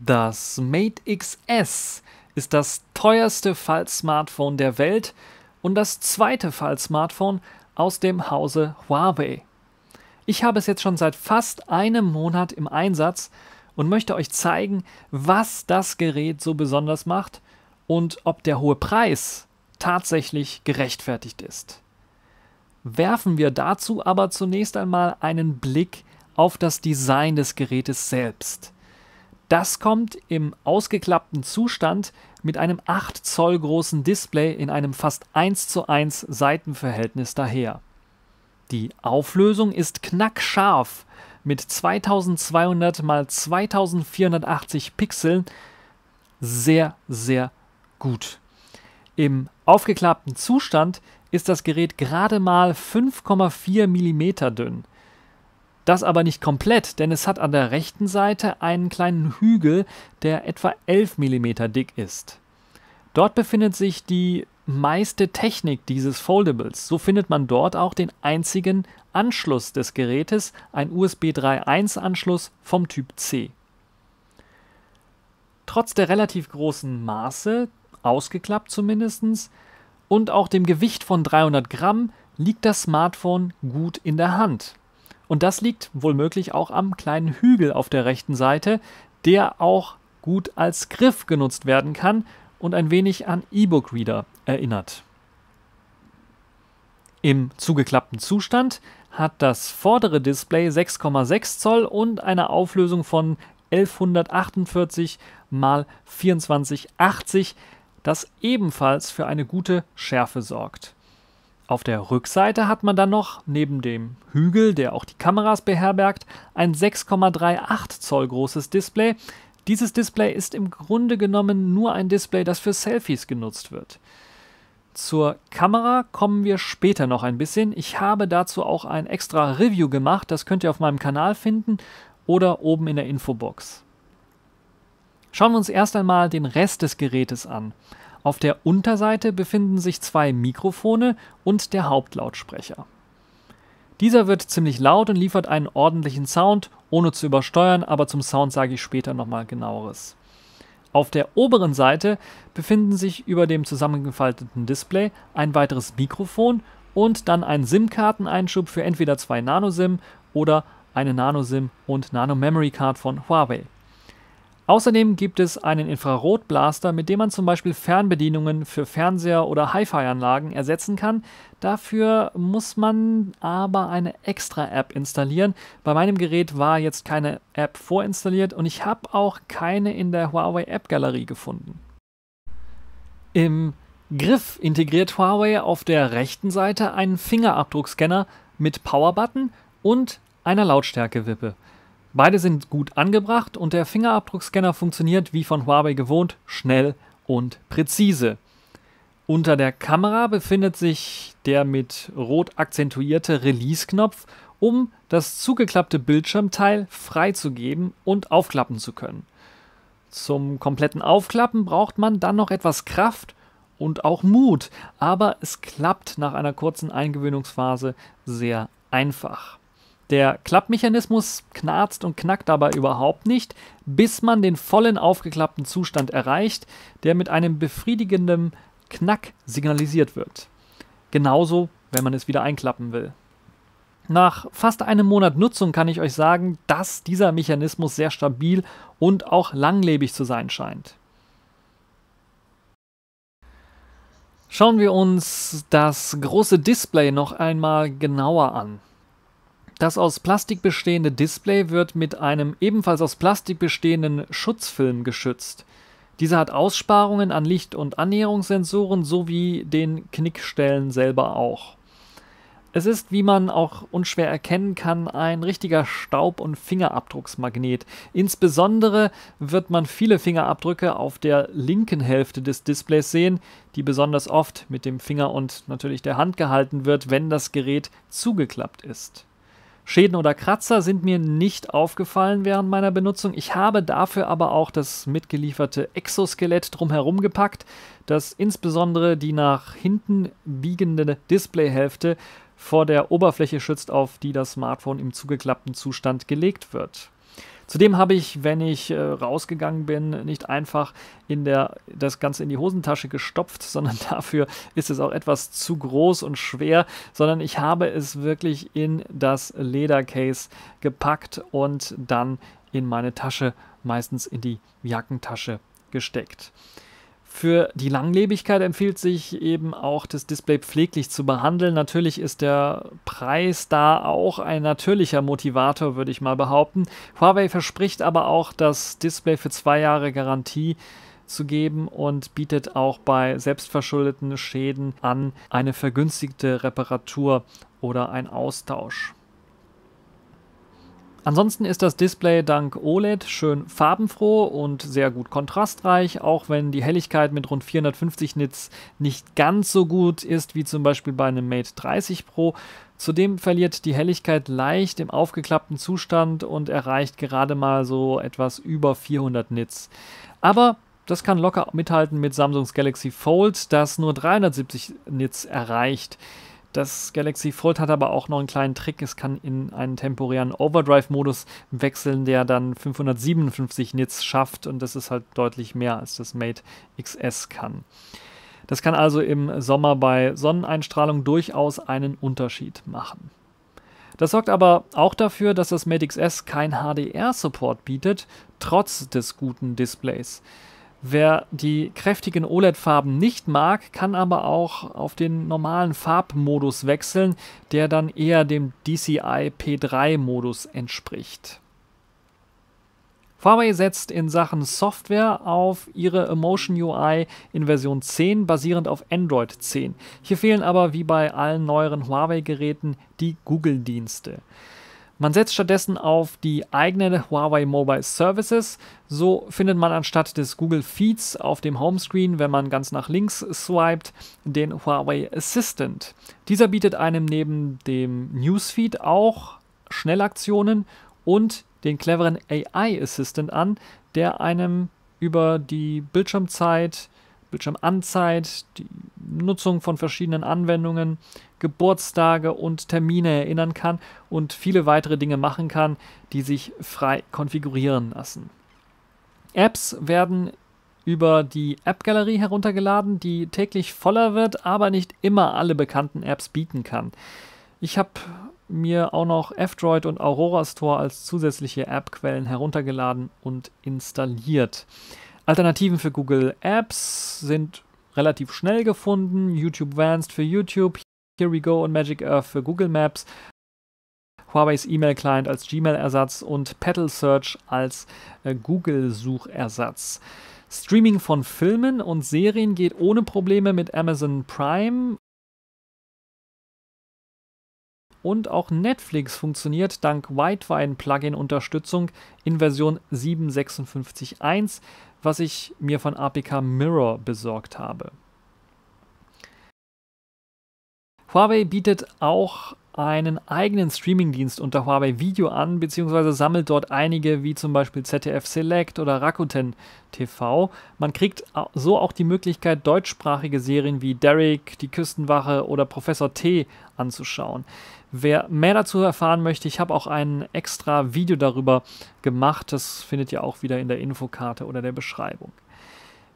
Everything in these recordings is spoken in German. Das Mate XS ist das teuerste Faltsmartphone der Welt und das zweite Faltsmartphone aus dem Hause Huawei. Ich habe es jetzt schon seit fast einem Monat im Einsatz und möchte euch zeigen, was das Gerät so besonders macht und ob der hohe Preis tatsächlich gerechtfertigt ist. Werfen wir dazu aber zunächst einmal einen Blick auf das Design des Gerätes selbst. Das kommt im ausgeklappten Zustand mit einem 8 Zoll großen Display in einem fast 1:1 Seitenverhältnis daher. Die Auflösung ist knackscharf mit 2200 x 2480 Pixeln. Sehr, sehr gut. Im aufgeklappten Zustand ist das Gerät gerade mal 5,4 mm dünn. Das aber nicht komplett, denn es hat an der rechten Seite einen kleinen Hügel, der etwa 11 mm dick ist. Dort befindet sich die meiste Technik dieses Foldables. So findet man dort auch den einzigen Anschluss des Gerätes, ein USB 3.1 Anschluss vom Typ C. Trotz der relativ großen Maße, ausgeklappt zumindest, und auch dem Gewicht von 300 Gramm liegt das Smartphone gut in der Hand. Und das liegt wohlmöglich auch am kleinen Hügel auf der rechten Seite, der auch gut als Griff genutzt werden kann und ein wenig an E-Book-Reader erinnert. Im zugeklappten Zustand hat das vordere Display 6,6 Zoll und eine Auflösung von 1148 x 2480, das ebenfalls für eine gute Schärfe sorgt. Auf der Rückseite hat man dann noch, neben dem Hügel, der auch die Kameras beherbergt, ein 6,38 Zoll großes Display. Dieses Display ist im Grunde genommen nur ein Display, das für Selfies genutzt wird. Zur Kamera kommen wir später noch ein bisschen. Ich habe dazu auch ein extra Review gemacht, das könnt ihr auf meinem Kanal finden oder oben in der Infobox. Schauen wir uns erst einmal den Rest des Gerätes an. Auf der Unterseite befinden sich zwei Mikrofone und der Hauptlautsprecher. Dieser wird ziemlich laut und liefert einen ordentlichen Sound, ohne zu übersteuern, aber zum Sound sage ich später nochmal genaueres. Auf der oberen Seite befinden sich über dem zusammengefalteten Display ein weiteres Mikrofon und dann ein SIM-Karteneinschub für entweder zwei Nano-SIM oder eine Nano-SIM und Nano-Memory-Card von Huawei. Außerdem gibt es einen Infrarotblaster, mit dem man zum Beispiel Fernbedienungen für Fernseher oder Hi-Fi-Anlagen ersetzen kann. Dafür muss man aber eine extra App installieren. Bei meinem Gerät war jetzt keine App vorinstalliert und ich habe auch keine in der Huawei App-Galerie gefunden. Im Griff integriert Huawei auf der rechten Seite einen Fingerabdruckscanner mit Power-Button und einer Lautstärkewippe. Beide sind gut angebracht und der Fingerabdruckscanner funktioniert wie von Huawei gewohnt, schnell und präzise. Unter der Kamera befindet sich der mit rot akzentuierte Release-Knopf, um das zugeklappte Bildschirmteil freizugeben und aufklappen zu können. Zum kompletten Aufklappen braucht man dann noch etwas Kraft und auch Mut, aber es klappt nach einer kurzen Eingewöhnungsphase sehr einfach. Der Klappmechanismus knarzt und knackt dabei überhaupt nicht, bis man den vollen aufgeklappten Zustand erreicht, der mit einem befriedigenden Knack signalisiert wird. Genauso, wenn man es wieder einklappen will. Nach fast einem Monat Nutzung kann ich euch sagen, dass dieser Mechanismus sehr stabil und auch langlebig zu sein scheint. Schauen wir uns das große Display noch einmal genauer an. Das aus Plastik bestehende Display wird mit einem ebenfalls aus Plastik bestehenden Schutzfilm geschützt. Dieser hat Aussparungen an Licht- und Annäherungssensoren sowie den Knickstellen selber auch. Es ist, wie man auch unschwer erkennen kann, ein richtiger Staub- und Fingerabdrucksmagnet. Insbesondere wird man viele Fingerabdrücke auf der linken Hälfte des Displays sehen, die besonders oft mit dem Finger und natürlich der Hand gehalten wird, wenn das Gerät zugeklappt ist. Schäden oder Kratzer sind mir nicht aufgefallen während meiner Benutzung. Ich habe dafür aber auch das mitgelieferte Exoskelett drumherum gepackt, das insbesondere die nach hinten biegende Displayhälfte vor der Oberfläche schützt, auf die das Smartphone im zugeklappten Zustand gelegt wird. Zudem habe ich, wenn ich rausgegangen bin, nicht einfach das Ganze in die Hosentasche gestopft, sondern dafür ist es auch etwas zu groß und schwer, sondern ich habe es wirklich in das Ledercase gepackt und dann in meine Tasche, meistens in die Jackentasche gesteckt. Für die Langlebigkeit empfiehlt sich eben auch, das Display pfleglich zu behandeln. Natürlich ist der Preis da auch ein natürlicher Motivator, würde ich mal behaupten. Huawei verspricht aber auch, das Display für 2 Jahre Garantie zu geben und bietet auch bei selbstverschuldeten Schäden an eine vergünstigte Reparatur oder einen Austausch. Ansonsten ist das Display dank OLED schön farbenfroh und sehr gut kontrastreich, auch wenn die Helligkeit mit rund 450 Nits nicht ganz so gut ist wie zum Beispiel bei einem Mate 30 Pro. Zudem verliert die Helligkeit leicht im aufgeklappten Zustand und erreicht gerade mal so etwas über 400 Nits. Aber das kann locker mithalten mit Samsungs Galaxy Fold, das nur 370 Nits erreicht. Das Galaxy Fold hat aber auch noch einen kleinen Trick. Es kann in einen temporären Overdrive-Modus wechseln, der dann 557 Nits schafft. Und das ist halt deutlich mehr, als das Mate XS kann. Das kann also im Sommer bei Sonneneinstrahlung durchaus einen Unterschied machen. Das sorgt aber auch dafür, dass das Mate XS kein HDR-Support bietet, trotz des guten Displays. Wer die kräftigen OLED-Farben nicht mag, kann aber auch auf den normalen Farbmodus wechseln, der dann eher dem DCI P3-Modus entspricht. Huawei setzt in Sachen Software auf ihre Emotion UI in Version 10, basierend auf Android 10. Hier fehlen aber, wie bei allen neueren Huawei-Geräten, die Google-Dienste. Man setzt stattdessen auf die eigene Huawei Mobile Services. So findet man anstatt des Google Feeds auf dem Homescreen, wenn man ganz nach links swiped, den Huawei Assistant. Dieser bietet einem neben dem Newsfeed auch Schnellaktionen und den cleveren AI Assistant an, der einem über die Bildschirmzeit, Bildschirmanzeit, die Nutzung von verschiedenen Anwendungen, Geburtstage und Termine erinnern kann und viele weitere Dinge machen kann, die sich frei konfigurieren lassen. Apps werden über die App-Galerie heruntergeladen, die täglich voller wird, aber nicht immer alle bekannten Apps bieten kann. Ich habe mir auch noch F-Droid und Aurora Store als zusätzliche App-Quellen heruntergeladen und installiert. Alternativen für Google Apps sind relativ schnell gefunden. YouTube Vanced für YouTube, HereWeGo und Magic Earth für Google Maps, Huaweis E-Mail-Client als Gmail-Ersatz und Petal Search als Google-Suchersatz. Streaming von Filmen und Serien geht ohne Probleme mit Amazon Prime. Und auch Netflix funktioniert dank Widevine-Plugin-Unterstützung in Version 7.56.1, was ich mir von APK Mirror besorgt habe. Huawei bietet auch einen eigenen Streamingdienst unter Huawei Video an, beziehungsweise sammelt dort einige, wie zum Beispiel ZDF Select oder Rakuten TV. Man kriegt so auch die Möglichkeit, deutschsprachige Serien wie Derrick, Die Küstenwache oder Professor T anzuschauen. Wer mehr dazu erfahren möchte, ich habe auch ein extra Video darüber gemacht. Das findet ihr auch wieder in der Infokarte oder der Beschreibung.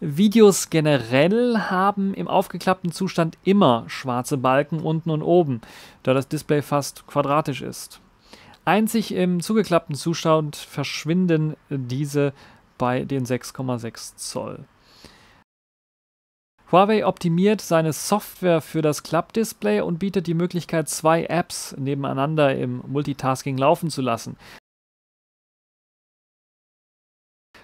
Videos generell haben im aufgeklappten Zustand immer schwarze Balken unten und oben, da das Display fast quadratisch ist. Einzig im zugeklappten Zustand verschwinden diese bei den 6,6 Zoll. Huawei optimiert seine Software für das Klappdisplay und bietet die Möglichkeit, 2 Apps nebeneinander im Multitasking laufen zu lassen.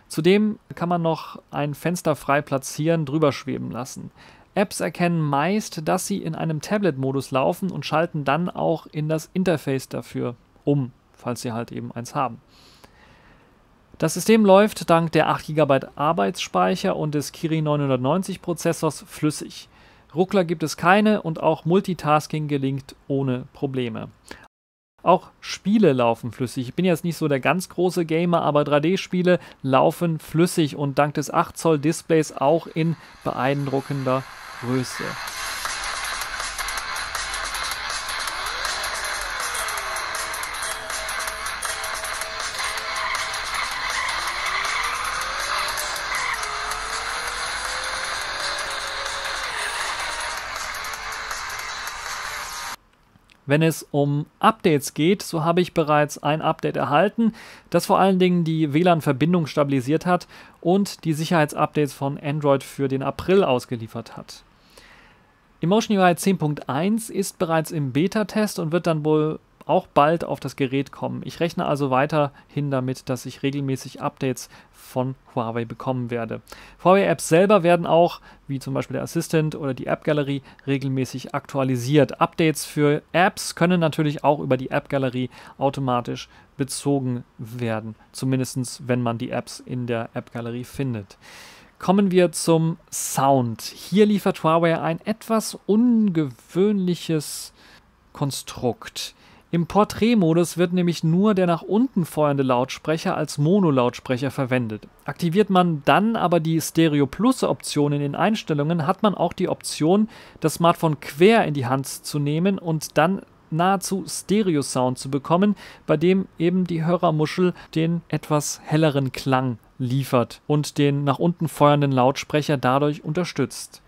Zudem kann man noch ein Fenster frei platzieren, drüber schweben lassen. Apps erkennen meist, dass sie in einem Tablet-Modus laufen und schalten dann auch in das Interface dafür um, falls sie halt eben eins haben. Das System läuft dank der 8 GB Arbeitsspeicher und des Kirin 990 Prozessors flüssig. Ruckler gibt es keine und auch Multitasking gelingt ohne Probleme. Auch Spiele laufen flüssig. Ich bin jetzt nicht so der ganz große Gamer, aber 3D-Spiele laufen flüssig und dank des 8 Zoll Displays auch in beeindruckender Größe. Wenn es um Updates geht, so habe ich bereits ein Update erhalten, das vor allen Dingen die WLAN-Verbindung stabilisiert hat und die Sicherheitsupdates von Android für den April ausgeliefert hat. Emotion UI 10.1 ist bereits im Beta-Test und wird dann wohl auch bald auf das Gerät kommen. Ich rechne also weiterhin damit, dass ich regelmäßig Updates von Huawei bekommen werde. Huawei-Apps selber werden auch, wie zum Beispiel der Assistant oder die App-Galerie, regelmäßig aktualisiert. Updates für Apps können natürlich auch über die App-Galerie automatisch bezogen werden, zumindest wenn man die Apps in der App-Galerie findet. Kommen wir zum Sound. Hier liefert Huawei ein etwas ungewöhnliches Konstrukt. Im Porträtmodus wird nämlich nur der nach unten feuernde Lautsprecher als Mono-Lautsprecher verwendet. Aktiviert man dann aber die Stereo-Plus-Option in den Einstellungen, hat man auch die Option, das Smartphone quer in die Hand zu nehmen und dann nahezu Stereo-Sound zu bekommen, bei dem eben die Hörermuschel den etwas helleren Klang liefert und den nach unten feuernden Lautsprecher dadurch unterstützt.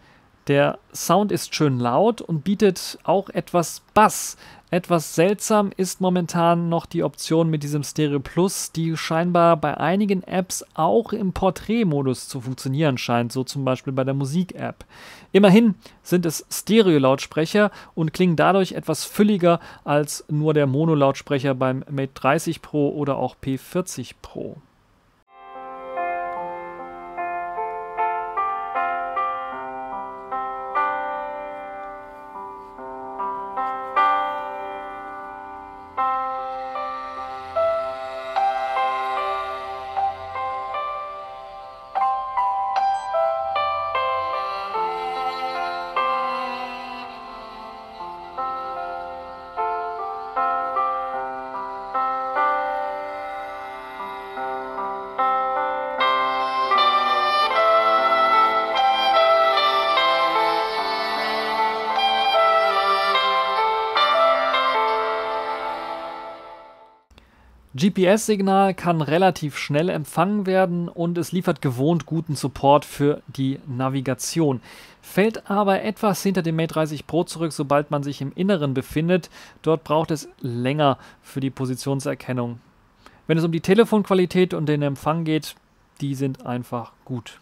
Der Sound ist schön laut und bietet auch etwas Bass. Etwas seltsam ist momentan noch die Option mit diesem Stereo Plus, die scheinbar bei einigen Apps auch im Porträtmodus zu funktionieren scheint, so zum Beispiel bei der Musik-App. Immerhin sind es Stereo-Lautsprecher und klingen dadurch etwas fülliger als nur der Mono-Lautsprecher beim Mate 30 Pro oder auch P40 Pro. GPS-Signal kann relativ schnell empfangen werden und es liefert gewohnt guten Support für die Navigation. Fällt aber etwas hinter dem Mate 30 Pro zurück, sobald man sich im Inneren befindet. Dort braucht es länger für die Positionserkennung. Wenn es um die Telefonqualität und den Empfang geht, die sind einfach gut.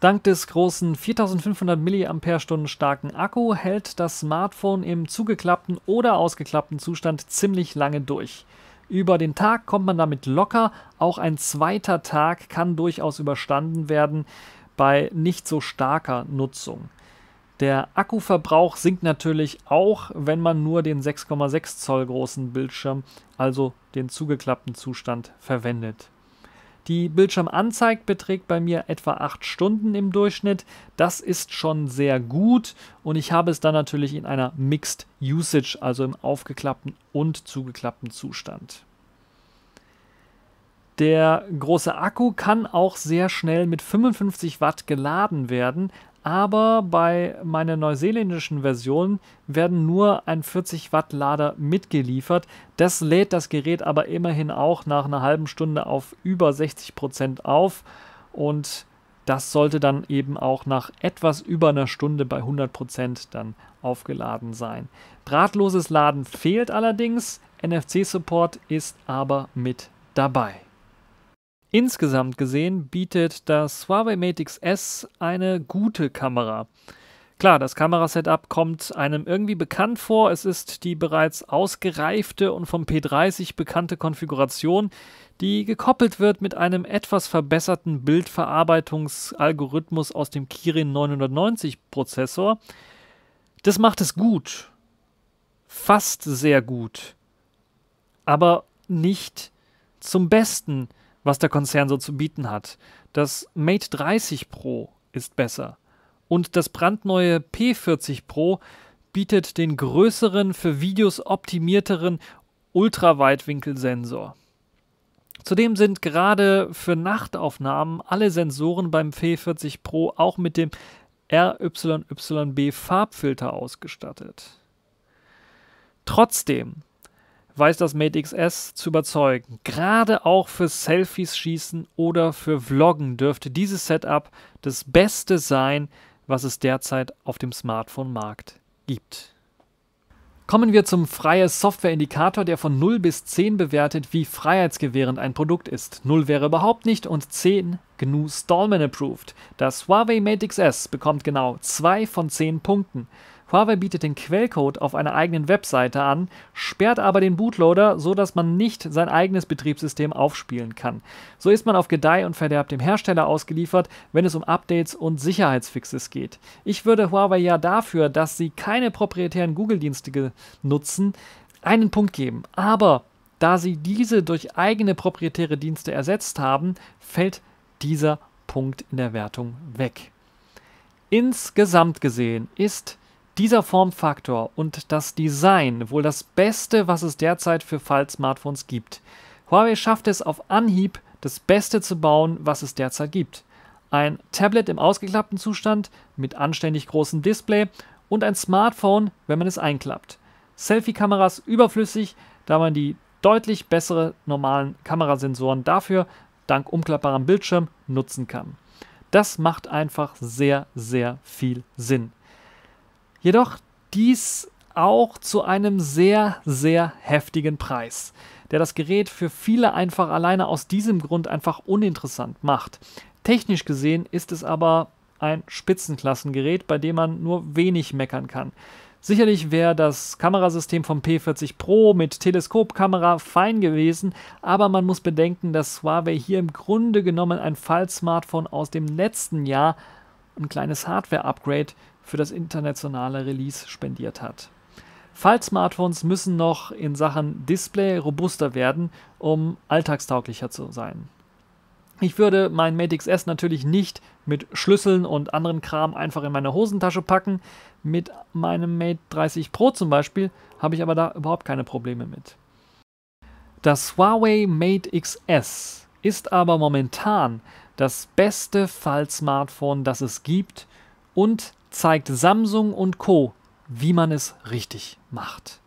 Dank des großen 4500 mAh starken Akku hält das Smartphone im zugeklappten oder ausgeklappten Zustand ziemlich lange durch. Über den Tag kommt man damit locker, auch ein zweiter Tag kann durchaus überstanden werden bei nicht so starker Nutzung. Der Akkuverbrauch sinkt natürlich auch, wenn man nur den 6,6 Zoll großen Bildschirm, also den zugeklappten Zustand, verwendet. Die Bildschirmanzeige beträgt bei mir etwa 8 Stunden im Durchschnitt. Das ist schon sehr gut und ich habe es dann natürlich in einer Mixed Usage, also im aufgeklappten und zugeklappten Zustand. Der große Akku kann auch sehr schnell mit 55 Watt geladen werden, aber bei meiner neuseeländischen Version werden nur ein 40 Watt Lader mitgeliefert. Das lädt das Gerät aber immerhin auch nach einer halben Stunde auf über 60% auf und das sollte dann eben auch nach etwas über einer Stunde bei 100% dann aufgeladen sein. Drahtloses Laden fehlt allerdings, NFC-Support ist aber mit dabei. Insgesamt gesehen bietet das Huawei Mate XS eine gute Kamera. Klar, das Kamerasetup kommt einem irgendwie bekannt vor. Es ist die bereits ausgereifte und vom P30 bekannte Konfiguration, die gekoppelt wird mit einem etwas verbesserten Bildverarbeitungsalgorithmus aus dem Kirin 990 Prozessor. Das macht es gut. Fast sehr gut. Aber nicht zum Besten, was der Konzern so zu bieten hat. Das Mate 30 Pro ist besser und das brandneue P40 Pro bietet den größeren, für Videos optimierteren Ultraweitwinkelsensor. Zudem sind gerade für Nachtaufnahmen alle Sensoren beim P40 Pro auch mit dem RYYB Farbfilter ausgestattet. Trotzdem weiß das Mate XS zu überzeugen. Gerade auch für Selfies schießen oder für Vloggen dürfte dieses Setup das Beste sein, was es derzeit auf dem Smartphone-Markt gibt. Kommen wir zum Freie-Software-Indikator, der von 0 bis 10 bewertet, wie freiheitsgewährend ein Produkt ist. 0 wäre überhaupt nicht und 10 GNU Stallman approved. Das Huawei Mate XS bekommt genau 2 von 10 Punkten. Huawei bietet den Quellcode auf einer eigenen Webseite an, sperrt aber den Bootloader, so dass man nicht sein eigenes Betriebssystem aufspielen kann. So ist man auf Gedeih und Verderb dem Hersteller ausgeliefert, wenn es um Updates und Sicherheitsfixes geht. Ich würde Huawei ja dafür, dass sie keine proprietären Google-Dienste nutzen, einen Punkt geben. Aber da sie diese durch eigene proprietäre Dienste ersetzt haben, fällt dieser Punkt in der Wertung weg. Insgesamt gesehen ist dieser Formfaktor und das Design wohl das Beste, was es derzeit für Faltsmartphones gibt. Huawei schafft es auf Anhieb, das Beste zu bauen, was es derzeit gibt. Ein Tablet im ausgeklappten Zustand mit anständig großem Display und ein Smartphone, wenn man es einklappt. Selfie-Kameras überflüssig, da man die deutlich besseren normalen Kamerasensoren dafür dank umklappbarem Bildschirm nutzen kann. Das macht einfach sehr, sehr viel Sinn. Jedoch dies auch zu einem sehr, sehr heftigen Preis, der das Gerät für viele einfach alleine aus diesem Grund einfach uninteressant macht. Technisch gesehen ist es aber ein Spitzenklassengerät, bei dem man nur wenig meckern kann. Sicherlich wäre das Kamerasystem vom P40 Pro mit Teleskopkamera fein gewesen, aber man muss bedenken, dass Huawei hier im Grunde genommen ein Fall-Smartphone aus dem letzten Jahr, ein kleines Hardware-Upgrade, für das internationale Release spendiert hat. Faltsmartphones müssen noch in Sachen Display robuster werden, um alltagstauglicher zu sein. Ich würde mein Mate XS natürlich nicht mit Schlüsseln und anderen Kram einfach in meine Hosentasche packen. Mit meinem Mate 30 Pro zum Beispiel habe ich aber da überhaupt keine Probleme mit. Das Huawei Mate XS ist aber momentan das beste Faltsmartphone, das es gibt und zeigt Samsung und Co., wie man es richtig macht.